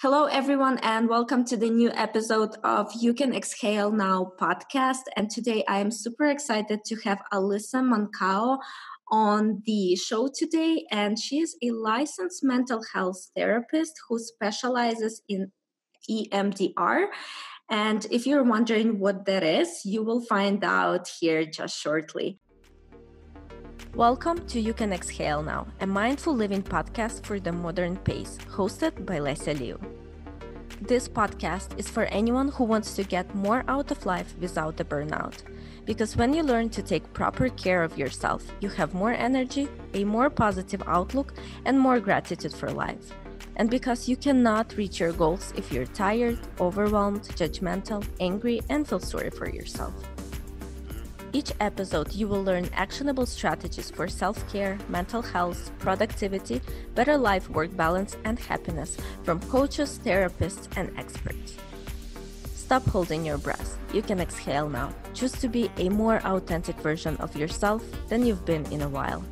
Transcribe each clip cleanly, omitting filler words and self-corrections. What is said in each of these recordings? Hello, everyone, and welcome to the new episode of You Can Exhale Now podcast. And today I am super excited to have Alyssa Mancao on the show today. And she is a licensed mental health therapist who specializes in EMDR. And if you're wondering what that is, you will find out here just shortly. Welcome to You Can Exhale Now, a mindful living podcast for the modern pace, hosted by Leslie Liu. This podcast is for anyone who wants to get more out of life without the burnout. Because when you learn to take proper care of yourself, you have more energy, a more positive outlook, and more gratitude for life. And because you cannot reach your goals if you're tired, overwhelmed, judgmental, angry, and feel sorry for yourself. Each episode, you will learn actionable strategies for self-care, mental health, productivity, better life-work balance, and happiness from coaches, therapists, and experts. Stop holding your breath. You can exhale now. Choose to be a more authentic version of yourself than you've been in a while.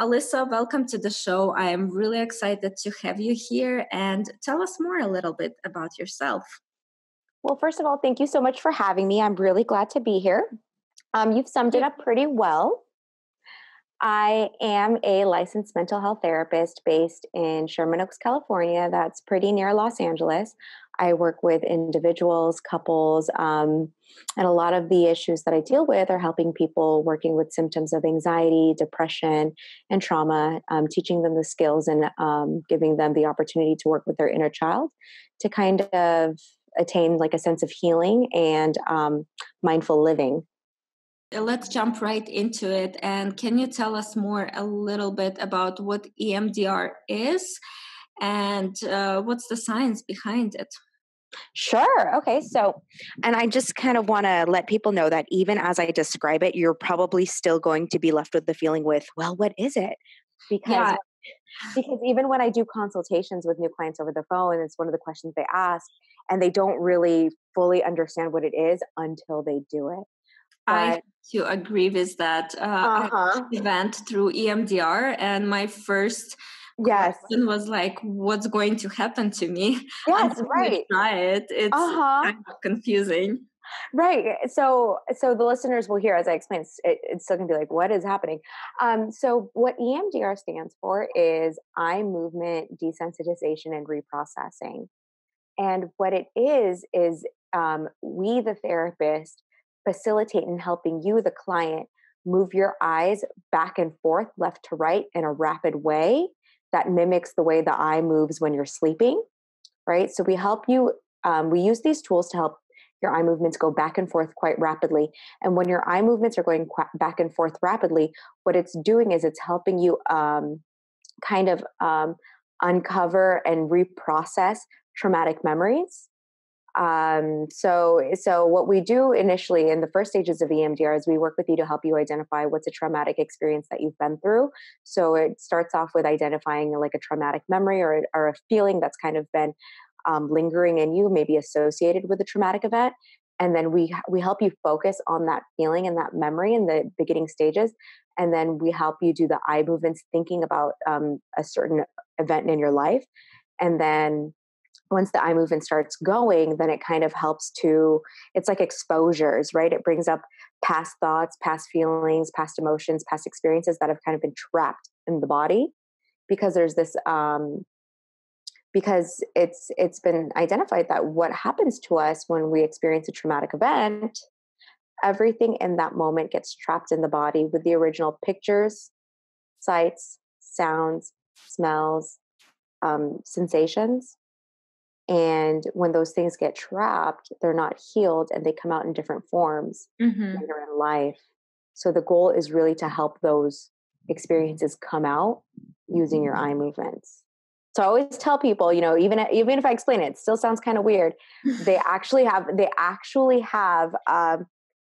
Alyssa, welcome to the show. I am really excited to have you here. And tell us more a little bit about yourself. Well, first of all, thank you so much for having me. I'm really glad to be here. You've summed it up pretty well. I am a licensed mental health therapist based in Sherman Oaks, California. That's pretty near Los Angeles. I work with individuals, couples, and a lot of the issues that I deal with are helping people working with symptoms of anxiety, depression, and trauma, teaching them the skills and giving them the opportunity to work with their inner child to kind of attain like a sense of healing and mindful living. Let's jump right into it. And can you tell us more a little bit about what EMDR is and what's the science behind it? Sure. Okay. So, and I just kind of want to let people know that even as I describe it, you're probably still going to be left with the feeling with, well, what is it? Because even when I do consultations with new clients over the phone, it's one of the questions they ask, and they don't really fully understand what it is until they do it. I do agree with that. I went through EMDR, and my first question was like, what's going to happen to me? Yes, right. Try it. It's kind of confusing. Right. So the listeners will hear as I explain, it's still going to be like, what is happening? So what EMDR stands for is eye movement desensitization and reprocessing. And what it is we, the therapist, facilitate in helping you, the client, move your eyes back and forth, left to right in a rapid way that mimics the way the eye moves when you're sleeping, right? So we help you, we use these tools to help your eye movements go back and forth quite rapidly. And when your eye movements are going back and forth rapidly, what it's doing is it's helping you uncover and reprocess traumatic memories. So what we do initially in the first stages of EMDR is we work with you to help you identify what's a traumatic experience that you've been through. So it starts off with identifying like a traumatic memory or a feeling that's kind of been lingering in you, maybe associated with a traumatic event. And then we help you focus on that feeling and that memory in the beginning stages. And then we help you do the eye movements, thinking about a certain event in your life. And then once the eye movement starts going, then it kind of helps to, it's like exposures, right? It brings up past thoughts, past feelings, past emotions, past experiences that have kind of been trapped in the body because there's this, because it's been identified that what happens to us when we experience a traumatic event, everything in that moment gets trapped in the body with the original pictures, sights, sounds, smells, sensations. And when those things get trapped, they're not healed and they come out in different forms later in life. So the goal is really to help those experiences come out using your eye movements. So I always tell people, you know, even if I explain it, it still sounds kind of weird. They actually have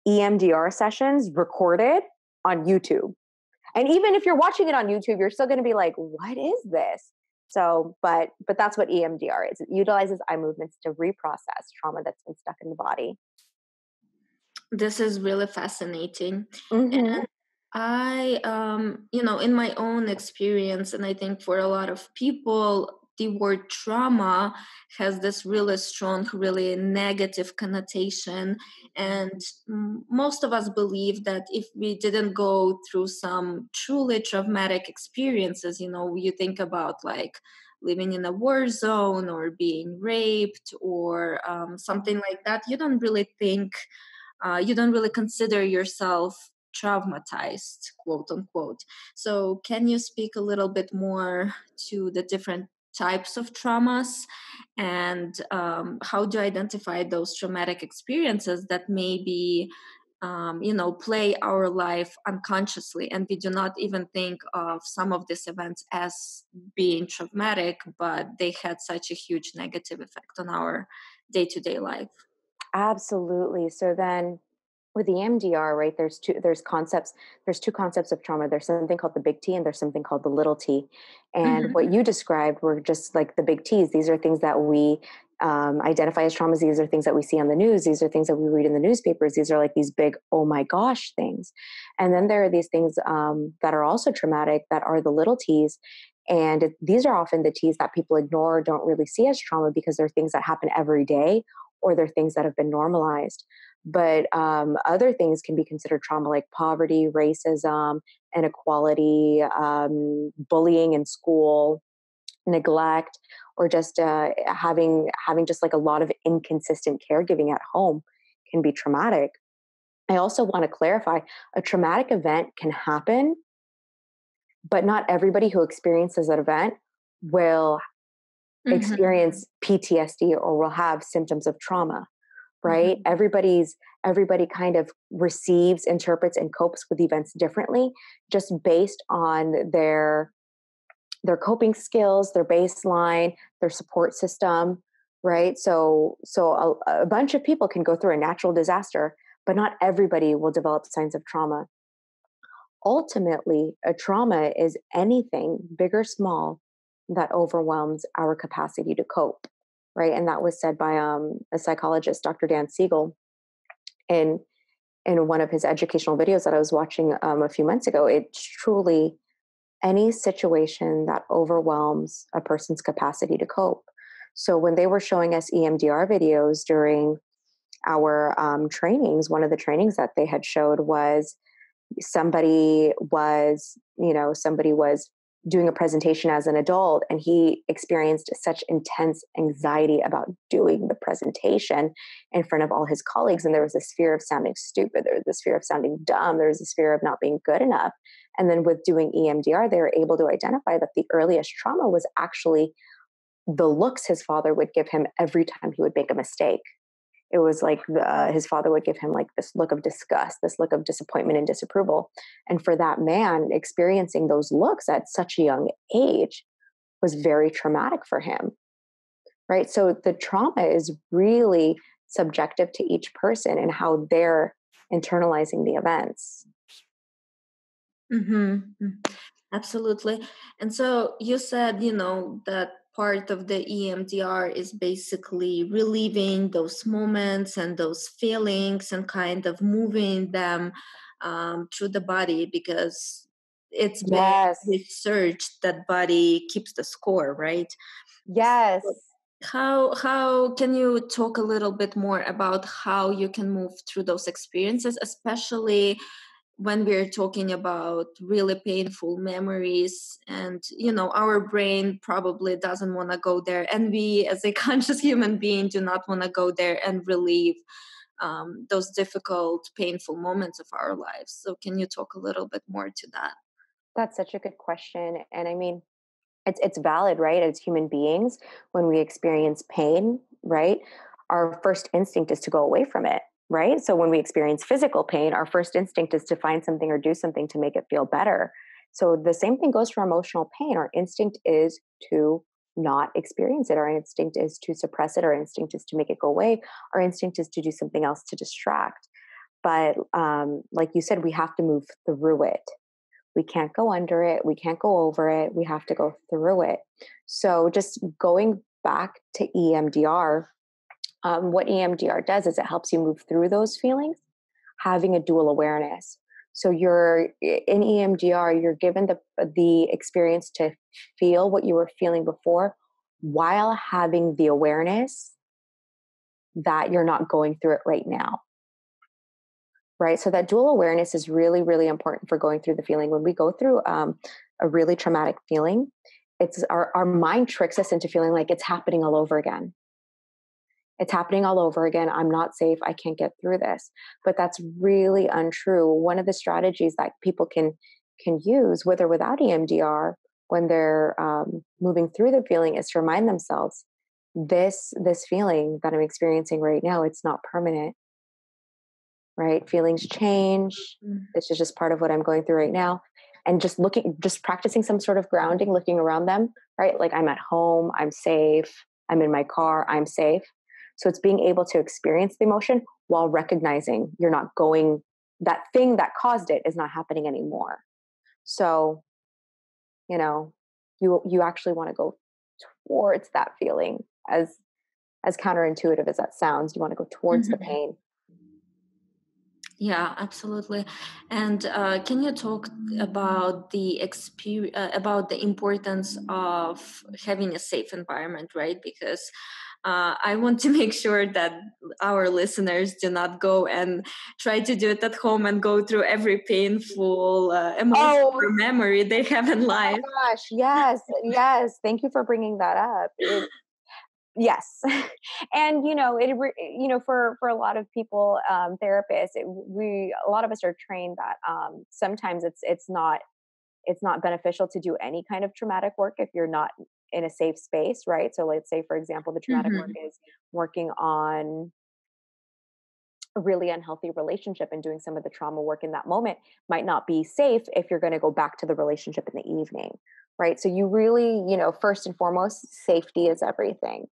EMDR sessions recorded on YouTube. And even if you're watching it on YouTube, you're still going to be like, what is this? So, but that's what EMDR is. It utilizes eye movements to reprocess trauma that's been stuck in the body. This is really fascinating. Mm-hmm. And I, in my own experience, and I think for a lot of people, the word trauma has this really strong, really negative connotation. And most of us believe that if we didn't go through some truly traumatic experiences, you think about like living in a war zone or being raped or something like that, you don't really consider yourself traumatized, quote unquote. So can you speak a little bit more to the different types of traumas and how to identify those traumatic experiences that maybe, play our life unconsciously, and we do not even think of some of these events as being traumatic, but they had such a huge negative effect on our day-to-day life? Absolutely. So then with the EMDR, right, there's two concepts of trauma. There's something called the big T and there's something called the little T. And what you described were just like the big Ts. These are things that we identify as traumas. These are things that we see on the news. These are things that we read in the newspapers. These are like these big, oh my gosh, things. And then there are these things that are also traumatic that are the little Ts. And these are often the Ts that people ignore, don't really see as trauma because they're things that happen every day or they're things that have been normalized. But other things can be considered trauma, like poverty, racism, inequality, bullying in school, neglect, or just having just like a lot of inconsistent caregiving at home can be traumatic. I also want to clarify, a traumatic event can happen, but not everybody who experiences that event will experience PTSD or will have symptoms of trauma. Right? Everybody kind of receives, interprets, and copes with events differently, just based on their coping skills, their baseline, their support system, right? So a bunch of people can go through a natural disaster, but not everybody will develop signs of trauma. Ultimately, a trauma is anything, big or small, that overwhelms our capacity to cope. Right. And that was said by a psychologist, Dr. Dan Siegel, in one of his educational videos that I was watching a few months ago. It's truly any situation that overwhelms a person's capacity to cope. So when they were showing us EMDR videos during our trainings, one of the trainings that they had showed was somebody was doing a presentation as an adult, and he experienced such intense anxiety about doing the presentation in front of all his colleagues. And there was this fear of sounding stupid. There was this fear of sounding dumb. There was this fear of not being good enough. And then with doing EMDR, they were able to identify that the earliest trauma was actually the looks his father would give him every time he would make a mistake. It was like his father would give him like this look of disgust, this look of disappointment and disapproval. And for that man, experiencing those looks at such a young age was very traumatic for him, right? So the trauma is really subjective to each person and how they're internalizing the events. Mm-hmm. Absolutely. And so you said, that part of the EMDR is basically relieving those moments and those feelings and kind of moving them through the body, because it's been researched that body keeps the score, right? Yes. So how can you talk a little bit more about how you can move through those experiences, especially when we're talking about really painful memories and, our brain probably doesn't want to go there. And we as a conscious human being do not want to go there and relieve those difficult, painful moments of our lives. So can you talk a little bit more to that? That's such a good question. And I mean, it's valid, right? As human beings, when we experience pain, right, our first instinct is to go away from it. Right? So when we experience physical pain, our first instinct is to find something or do something to make it feel better. So the same thing goes for emotional pain. Our instinct is to not experience it. Our instinct is to suppress it. Our instinct is to make it go away. Our instinct is to do something else to distract. But like you said, we have to move through it. We can't go under it. We can't go over it. We have to go through it. So just going back to EMDR, what EMDR does is it helps you move through those feelings, having a dual awareness. So you're in EMDR, you're given the experience to feel what you were feeling before while having the awareness that you're not going through it right now. Right. So that dual awareness is really, really important for going through the feeling. When we go through a really traumatic feeling, it's our mind tricks us into feeling like it's happening all over again. It's happening all over again. I'm not safe. I can't get through this. But that's really untrue. One of the strategies that people can use with or without EMDR when they're moving through the feeling is to remind themselves, this feeling that I'm experiencing right now, it's not permanent. Right? Feelings change. This is just part of what I'm going through right now. And just practicing some sort of grounding, looking around them, right? Like, I'm at home, I'm safe, I'm in my car, I'm safe. So it's being able to experience the emotion while recognizing you're not going, that thing that caused it is not happening anymore. So, you know, you actually want to go towards that feeling, as counterintuitive as that sounds. You want to go towards the pain. Yeah, absolutely. And can you talk about the experience, about the importance of having a safe environment, right? Because I want to make sure that our listeners do not go and try to do it at home and go through every painful emotional memory they have in life. Oh gosh, yes, yes. Thank you for bringing that up. Yes. And, for a lot of people, therapists, a lot of us are trained that sometimes it's not beneficial to do any kind of traumatic work if you're not in a safe space, right? So let's say, for example, the traumatic work is working on a really unhealthy relationship, and doing some of the trauma work in that moment might not be safe if you're going to go back to the relationship in the evening, right? So you really, first and foremost, safety is everything.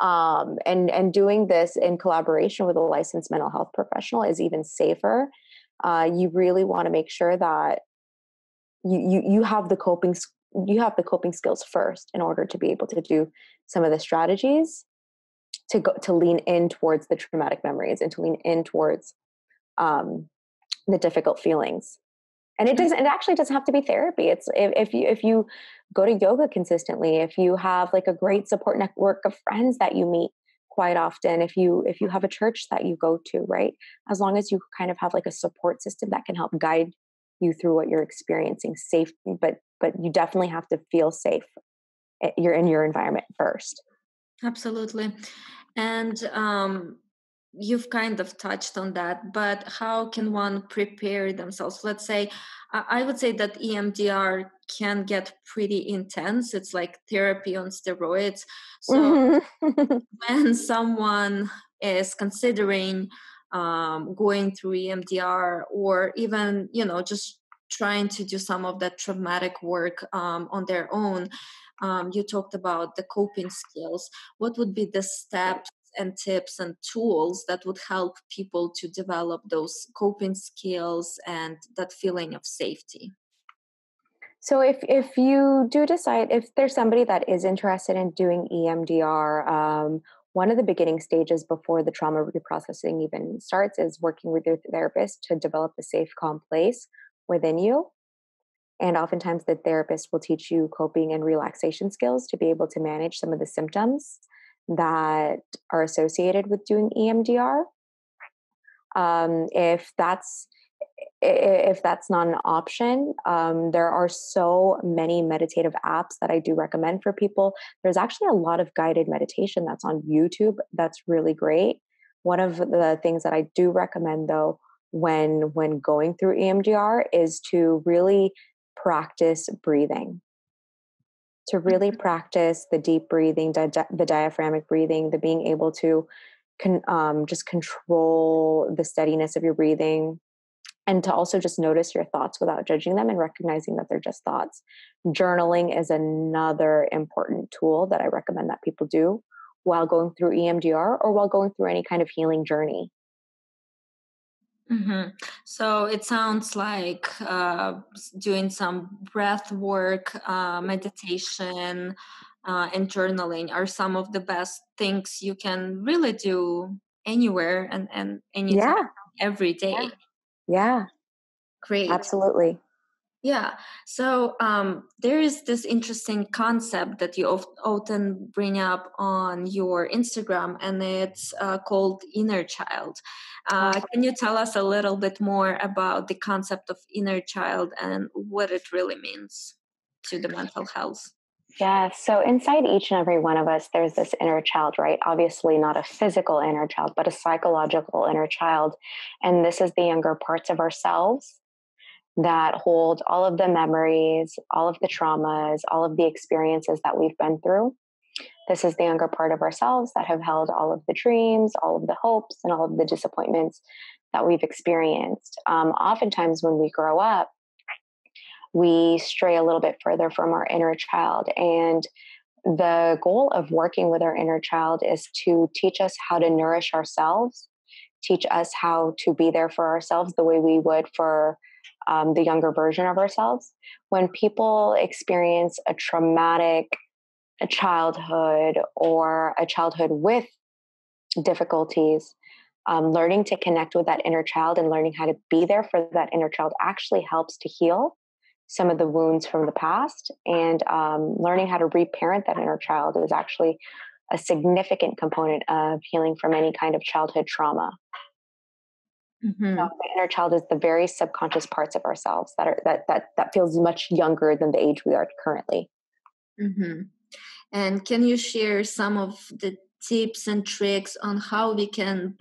And doing this in collaboration with a licensed mental health professional is even safer. You really want to make sure that you have the coping skills first in order to be able to do some of the strategies to lean in towards the traumatic memories and to lean in towards the difficult feelings. And it actually doesn't have to be therapy. It's if you go to yoga consistently, if you have like a great support network of friends that you meet quite often, if you have a church that you go to, right? As long as you kind of have like a support system that can help guide you through what you're experiencing safely, but you definitely have to feel safe. You're in your environment first. Absolutely. And you've kind of touched on that, but how can one prepare themselves? Let's say, I would say that EMDR can get pretty intense. It's like therapy on steroids. So when someone is considering going through EMDR, or even, just trying to do some of that traumatic work on their own, you talked about the coping skills. What would be the steps and tips and tools that would help people to develop those coping skills and that feeling of safety? So if you do decide, if there's somebody that is interested in doing EMDR, one of the beginning stages before the trauma reprocessing even starts is working with your therapist to develop a safe, calm place within you. And oftentimes the therapist will teach you coping and relaxation skills to be able to manage some of the symptoms that are associated with doing EMDR. If that's not an option, there are so many meditative apps that I do recommend for people. There's actually a lot of guided meditation that's on YouTube that's really great. One of the things that I do recommend, though, when going through EMDR is to really practice breathing, to really practice the deep breathing, the diaphragmic breathing, the being able to just control the steadiness of your breathing, and to also just notice your thoughts without judging them and recognizing that they're just thoughts. Journaling is another important tool that I recommend that people do while going through EMDR or while going through any kind of healing journey. Mm-hmm. So it sounds like doing some breath work, meditation, and journaling are some of the best things you can really do anywhere and anytime, every day. Yeah. Great. Absolutely. Yeah. So there is this interesting concept that you often bring up on your Instagram, and it's called inner child. Can you tell us a little bit more about the concept of inner child and what it really means to the mental health? Yeah. So inside each and every one of us, there's this inner child, right? Obviously not a physical inner child, but a psychological inner child. And this is the younger parts of ourselves that hold all of the memories, all of the traumas, all of the experiences that we've been through. This is the younger part of ourselves that have held all of the dreams, all of the hopes, and all of the disappointments that we've experienced. Oftentimes when we grow up, we stray a little bit further from our inner child. And the goal of working with our inner child is to teach us how to nourish ourselves, teach us how to be there for ourselves the way we would for the younger version of ourselves. When people experience a traumatic childhood or a childhood with difficulties, learning to connect with that inner child and learning how to be there for that inner child actually helps to heal some of the wounds from the past. And learning how to reparent that inner child is actually a significant component of healing from any kind of childhood trauma. Mm-hmm. So the inner child is the very subconscious parts of ourselves that feels much younger than the age we are currently. Mm-hmm. And can you share some of the tips and tricks on how we can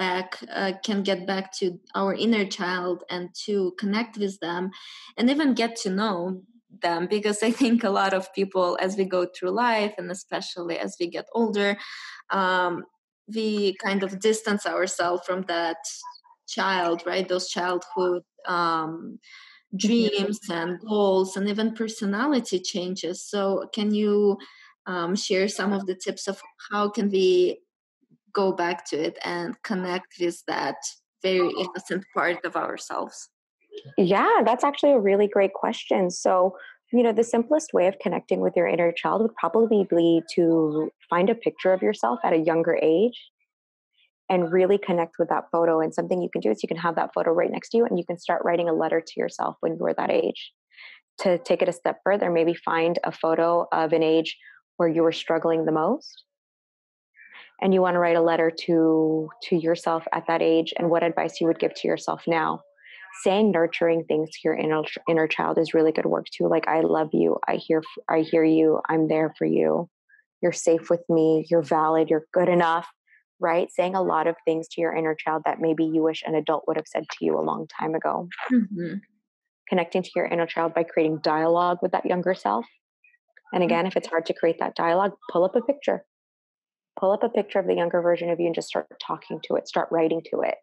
get back to our inner child and to connect with them and even get to know them? Because I think a lot of people, as we go through life and especially as we get older, we kind of distance ourselves from that child, right? Those childhood dreams and goals and even personality changes. So can you share some of the tips of how can we go back to it and connect with that very innocent part of ourselves? Yeah, that's actually a really great question. So, you know, the simplest way of connecting with your inner child would probably be to find a picture of yourself at a younger age and really connect with that photo. And something you can do is you can have that photo right next to you and you can start writing a letter to yourself when you were that age. To take it a step further, maybe find a photo of an age where you were struggling the most and you want to write a letter to yourself at that age and what advice you would give to yourself now. Saying nurturing things to your inner child is really good work too. Like, I love you, I hear you, I'm there for you, you're safe with me, you're valid, you're good enough. Right? Saying a lot of things to your inner child that maybe you wish an adult would have said to you a long time ago. Mm-hmm. Connecting to your inner child by creating dialogue with that younger self. And again, if it's hard to create that dialogue, pull up a picture of the younger version of you and just start talking to it, start writing to it,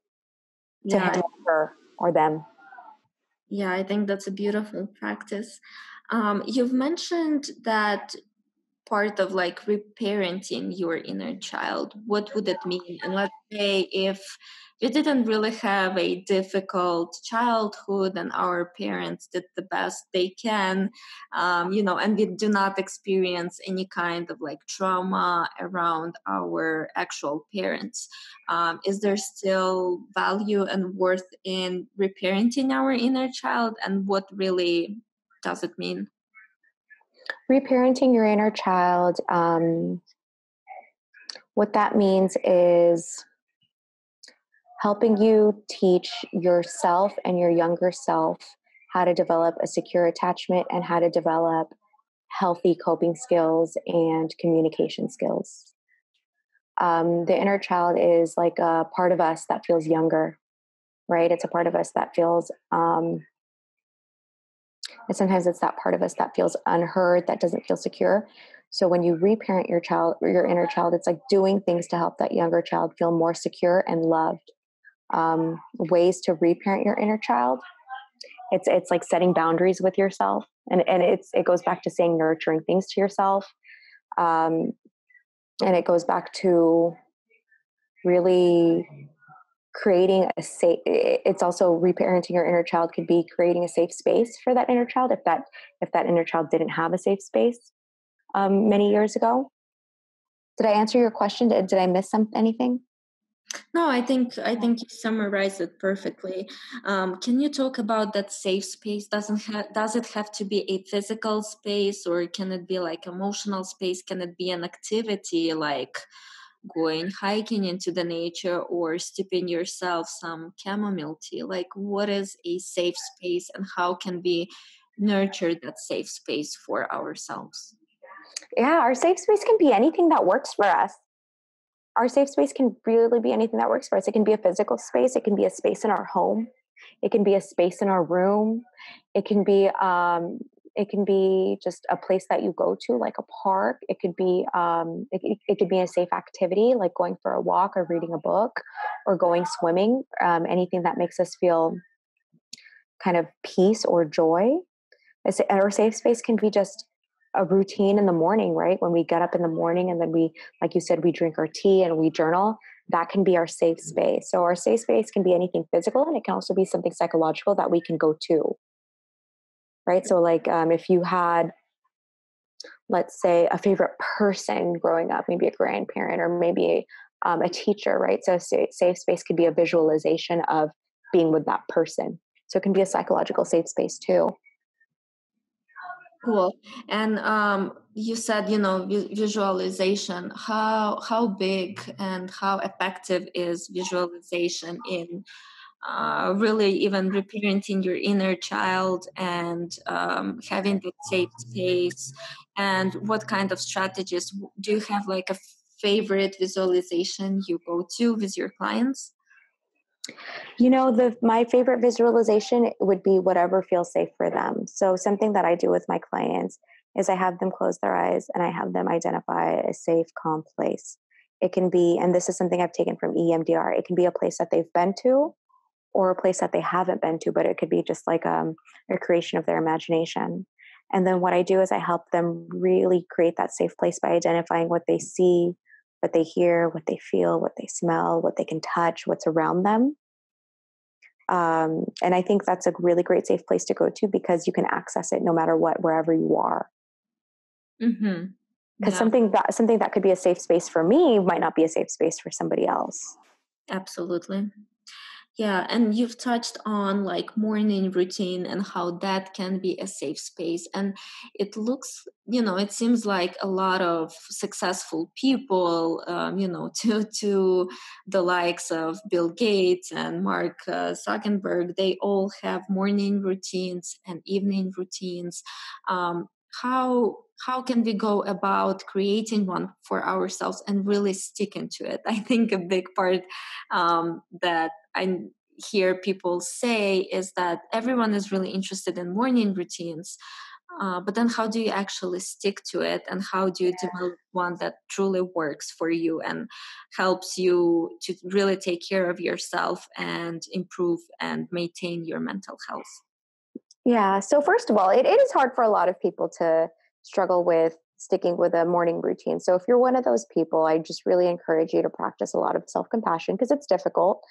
to him or her or them. Yeah, I think that's a beautiful practice. You've mentioned that part of like reparenting your inner child. What would it mean? And let's say if we didn't really have a difficult childhood and our parents did the best they can, and we do not experience any kind of like trauma around our actual parents, is there still value and worth in reparenting our inner child? And what really does it mean? Reparenting your inner child, what that means is helping you teach yourself and your younger self how to develop a secure attachment and how to develop healthy coping skills and communication skills. The inner child is like a part of us that feels younger, right? It's a part of us that feels and sometimes it's that part of us that feels unheard, that doesn't feel secure. So when you reparent your child, your inner child, it's like doing things to help that younger child feel more secure and loved. Ways to reparent your inner child. It's like setting boundaries with yourself. And it goes back to saying nurturing things to yourself. And it goes back to really creating a safe, it's also reparenting your inner child could be creating a safe space for that inner child. If that inner child didn't have a safe space many years ago. Did I answer your question? Did I miss anything? No, I think you summarized it perfectly. Can you talk about that safe space? Does it have to be a physical space, or can it be like emotional space? Can it be an activity like going hiking into the nature or sipping yourself some chamomile tea? Like, what is a safe space, and how can we nurture that safe space for ourselves? Yeah, our safe space can be anything that works for us. Our safe space can really be anything that works for us. It can be a physical space. It can be a space in our home. It can be a space in our room. It can be just a place that you go to, like a park. It could be it could be a safe activity, like going for a walk or reading a book or going swimming. Anything that makes us feel kind of peace or joy. Our safe space can be just a routine in the morning, right? When we get up in the morning and then we, like you said, we drink our tea and we journal, that can be our safe space. So our safe space can be anything physical, and it can also be something psychological that we can go to, right? So like if you had, let's say, a favorite person growing up, maybe a grandparent or maybe a teacher, right? So safe space could be a visualization of being with that person. So it can be a psychological safe space too. Cool. And you said, visualization, how big and how effective is visualization in really even reparenting your inner child and having that safe space? And what kind of strategies do you have, like a favorite visualization you go to with your clients? My favorite visualization would be whatever feels safe for them. So something that I do with my clients is I have them close their eyes and I have them identify a safe, calm place. It can be, and this is something I've taken from EMDR, it can be a place that they've been to or a place that they haven't been to, but it could be just like a creation of their imagination. And then what I do is I help them really create that safe place by identifying what they see, what they hear, what they feel, what they smell, what they can touch, what's around them. And I think that's a really great safe place to go to because you can access it no matter what, wherever you are. Mm-hmm. Because yeah. something that could be a safe space for me might not be a safe space for somebody else. Absolutely. Yeah. And you've touched on like morning routine and how that can be a safe space. And it looks, it seems like a lot of successful people, to the likes of Bill Gates and Mark Zuckerberg, they all have morning routines and evening routines. How can we go about creating one for ourselves and really sticking to it? I think a big part that I hear people say is that everyone is really interested in morning routines, but then how do you actually stick to it, and how do you develop one that truly works for you and helps you to really take care of yourself and improve and maintain your mental health? Yeah, so first of all, it is hard for a lot of people to struggle with sticking with a morning routine. So if you're one of those people, I just really encourage you to practice a lot of self-compassion because it's difficult.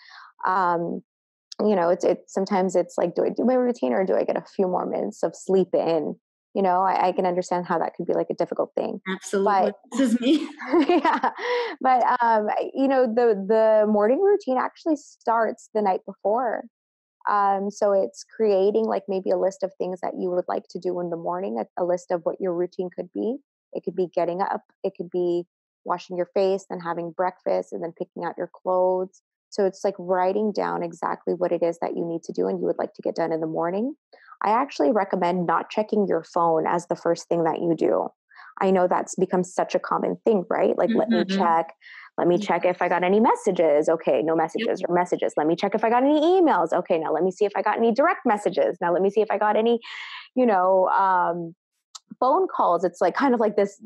Sometimes it's like, do I do my routine or do I get a few more minutes of sleep in? I can understand how that could be like a difficult thing. Absolutely. But, this is me. Yeah. But, the morning routine actually starts the night before. So it's creating like maybe a list of things that you would like to do in the morning, a list of what your routine could be. It could be getting up. It could be washing your face, then having breakfast, and then picking out your clothes. So it's like writing down exactly what it is that you need to do and you would like to get done in the morning. I actually recommend not checking your phone as the first thing that you do. I know that's become such a common thing, right? Like, mm-hmm. Let me check if I got any messages. Okay, no messages or messages. Let me check if I got any emails. Okay, now let me see if I got any direct messages. Now let me see if I got any, phone calls. It's like kind of like this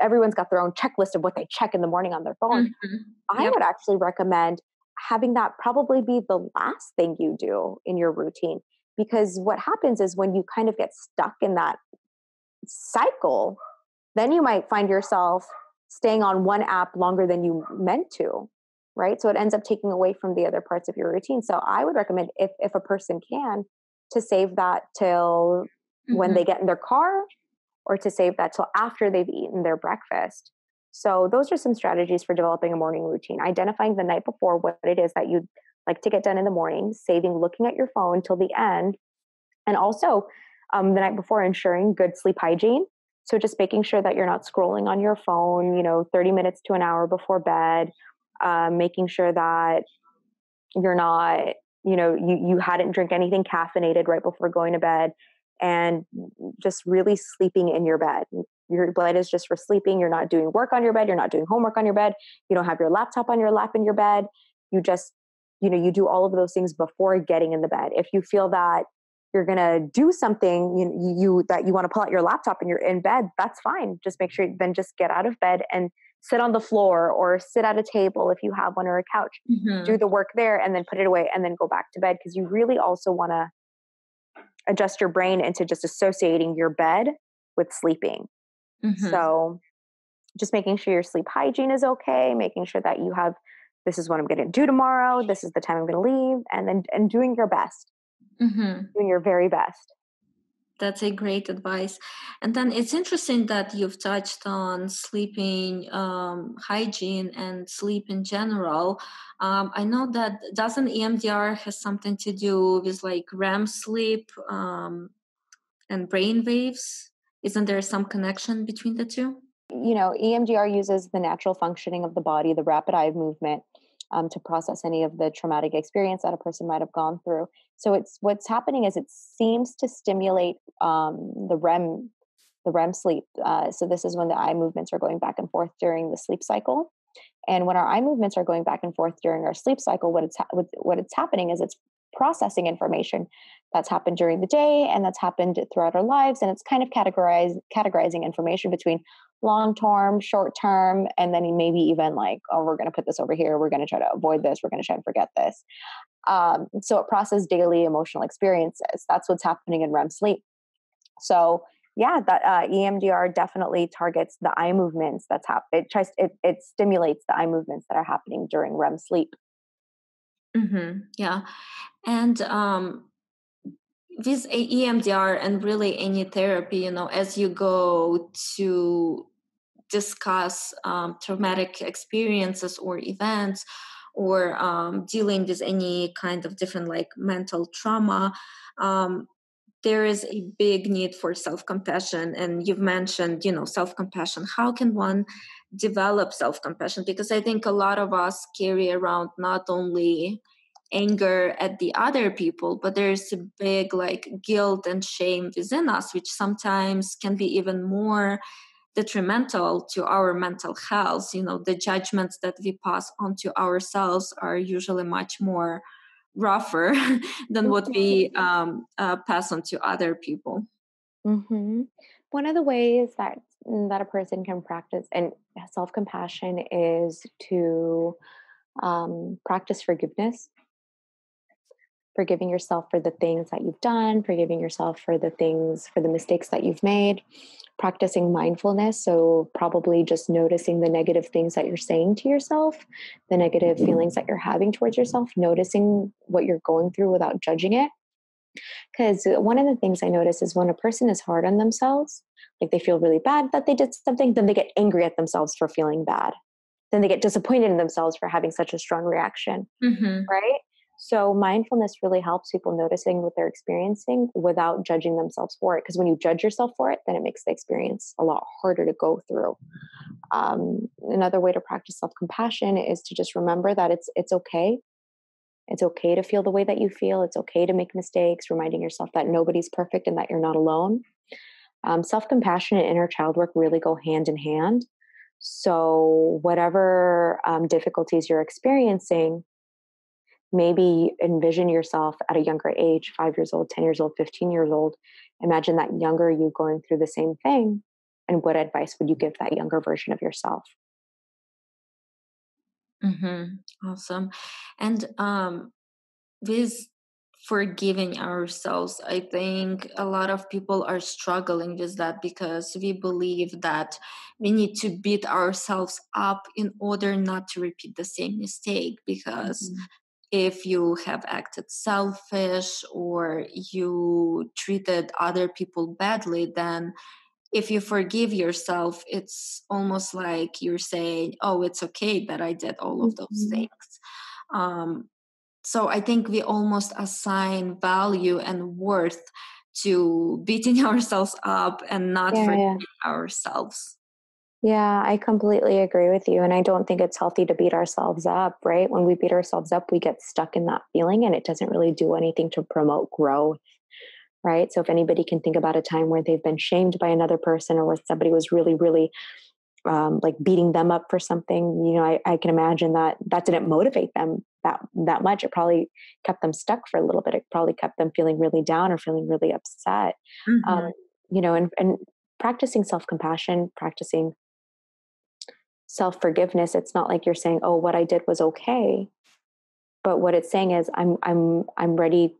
everyone's got their own checklist of what they check in the morning on their phone. Mm-hmm. I would actually recommend having that probably be the last thing you do in your routine, because what happens is when you kind of get stuck in that cycle, then you might find yourself staying on one app longer than you meant to, right? So it ends up taking away from the other parts of your routine. So I would recommend if a person can, to save that till when they get in their car, or to save that till after they've eaten their breakfast. So those are some strategies for developing a morning routine. Identifying the night before what it is that you'd like to get done in the morning, saving looking at your phone till the end, and also the night before ensuring good sleep hygiene. So just making sure that you're not scrolling on your phone, 30 minutes to an hour before bed, making sure that you're not, you hadn't drank anything caffeinated right before going to bed, and just really sleeping in your bed. Your bed is just for sleeping. You're not doing work on your bed. You're not doing homework on your bed. You don't have your laptop on your lap in your bed. You just, you do all of those things before getting in the bed. If you feel that you're going to do something that you want to pull out your laptop and you're in bed, that's fine. Just make sure, then just get out of bed and sit on the floor or sit at a table if you have one, or a couch, mm-hmm. do the work there and then put it away and then go back to bed. Because you really also want to adjust your brain into just associating your bed with sleeping. Mm-hmm. So just making sure your sleep hygiene is okay, making sure that you have, this is what I'm going to do tomorrow, this is the time I'm going to leave, and then doing your best. Mm-hmm. Doing your very best. That's a great advice. And then it's interesting that you've touched on sleeping, hygiene, and sleep in general. I know that doesn't EMDR has something to do with like REM sleep and brain waves? Isn't there some connection between the two? EMDR uses the natural functioning of the body, the rapid eye movement, to process any of the traumatic experience that a person might have gone through. So it's what's happening is it seems to stimulate the REM sleep. So this is when the eye movements are going back and forth during the sleep cycle. And when our eye movements are going back and forth during our sleep cycle, what it's happening is it's processing information that's happened during the day and that's happened throughout our lives, and it's kind of categorizing information between long-term, short-term, and then maybe even like, oh, we're going to put this over here. We're going to try to avoid this. We're going to try and forget this. So it processes daily emotional experiences. That's what's happening in REM sleep. So yeah, that EMDR definitely targets the eye movements. That's how it stimulates the eye movements that are happening during REM sleep. Mm-hmm. Yeah. And, with EMDR and really any therapy, as you go to discuss traumatic experiences or events, or dealing with any kind of different like mental trauma, there is a big need for self-compassion. And you've mentioned, self-compassion. How can one develop self-compassion? Because I think a lot of us carry around not only anger at the other people, but there's a big like guilt and shame within us, which sometimes can be even more detrimental to our mental health. The judgments that we pass on to ourselves are usually much more rougher than what we pass on to other people. Mm-hmm. One of the ways that a person can practice and self-compassion is to practice forgiveness. Forgiving yourself for the things that you've done, forgiving yourself for the mistakes that you've made, practicing mindfulness. So probably just noticing the negative things that you're saying to yourself, the negative feelings that you're having towards yourself, noticing what you're going through without judging it. Because one of the things I notice is when a person is hard on themselves, like they feel really bad that they did something, then they get angry at themselves for feeling bad. Then they get disappointed in themselves for having such a strong reaction, mm-hmm. right? So mindfulness really helps people noticing what they're experiencing without judging themselves for it. Because when you judge yourself for it, then it makes the experience a lot harder to go through. Another way to practice self-compassion is to just remember that it's okay. It's okay to feel the way that you feel. It's okay to make mistakes, reminding yourself that nobody's perfect and that you're not alone. Self-compassion and inner child work really go hand in hand. So whatever difficulties you're experiencing, maybe envision yourself at a younger age, 5 years old, 10 years old, 15 years old. Imagine that younger you going through the same thing. And what advice would you give that younger version of yourself? Mm-hmm. Awesome. And with forgiving ourselves, I think a lot of people are struggling with that because we believe that we need to beat ourselves up in order not to repeat the same mistake, because mm-hmm. if you have acted selfish or you treated other people badly, then if you forgive yourself, it's almost like you're saying, oh, it's okay that I did all of those things. So I think we almost assign value and worth to beating ourselves up and not forgiving ourselves. Yeah, I completely agree with you. And I don't think it's healthy to beat ourselves up, right? When we beat ourselves up, we get stuck in that feeling and it doesn't really do anything to promote growth, right? So if anybody can think about a time where they've been shamed by another person or where somebody was really, really like beating them up for something, you know, I can imagine that that didn't motivate them that much. It probably kept them stuck for a little bit. It probably kept them feeling really down or feeling really upset, you know, and practicing self-compassion, practicing self-forgiveness. It's not like you're saying, oh, what I did was okay. But what it's saying is I'm ready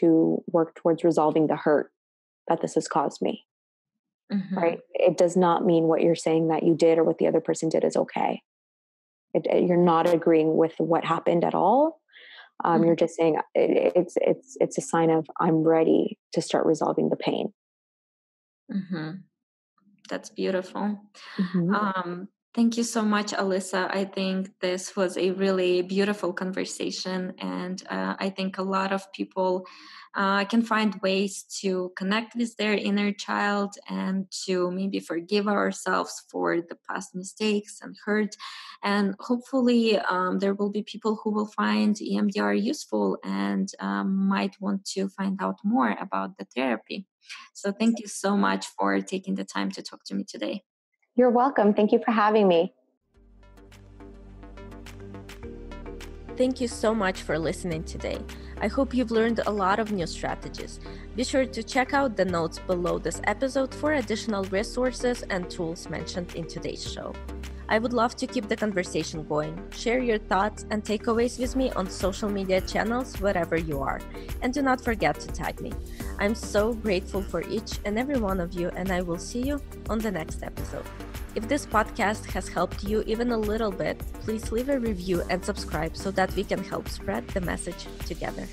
to work towards resolving the hurt that this has caused me. Right? It does not mean what you're saying that you did or what the other person did is okay. You're not agreeing with what happened at all. You're just saying it's a sign of I'm ready to start resolving the pain. That's beautiful. Thank you so much, Alyssa. I think this was a really beautiful conversation. And I think a lot of people can find ways to connect with their inner child and to maybe forgive ourselves for the past mistakes and hurt. And hopefully there will be people who will find EMDR useful and might want to find out more about the therapy. So thank you so much for taking the time to talk to me today. You're welcome. Thank you for having me. Thank you so much for listening today. I hope you've learned a lot of new strategies. Be sure to check out the notes below this episode for additional resources and tools mentioned in today's show. I would love to keep the conversation going. Share your thoughts and takeaways with me on social media channels, wherever you are. And do not forget to tag me. I'm so grateful for each and every one of you, and I will see you on the next episode. If this podcast has helped you even a little bit, please leave a review and subscribe so that we can help spread the message together.